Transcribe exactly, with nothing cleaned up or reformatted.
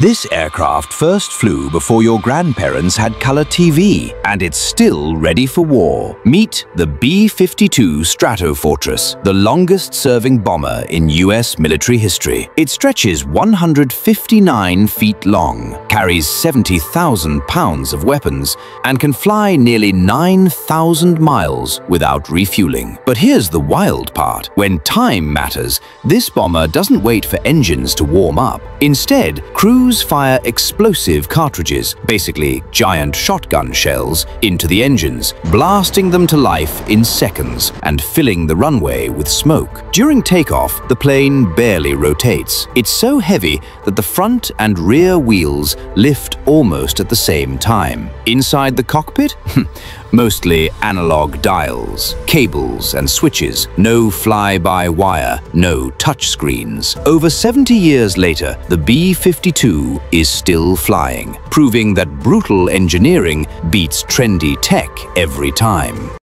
This aircraft first flew before your grandparents had color T V, and it's still ready for war. Meet the B fifty-two Stratofortress, the longest-serving bomber in U S military history. It stretches one hundred fifty-nine feet long, carries seventy thousand pounds of weapons, and can fly nearly nine thousand miles without refueling. But here's the wild part. When time matters, this bomber doesn't wait for engines to warm up. Instead, crews fire explosive cartridges, basically giant shotgun shells, into the engines, blasting them to life in seconds and filling the runway with smoke. During takeoff, the plane barely rotates. It's so heavy that the front and rear wheels lift almost at the same time. Inside the cockpit? Mostly analog dials, cables and switches, no fly-by-wire, no touchscreens. Over seventy years later, the B fifty-two is still flying, proving that brutal engineering beats trendy tech every time.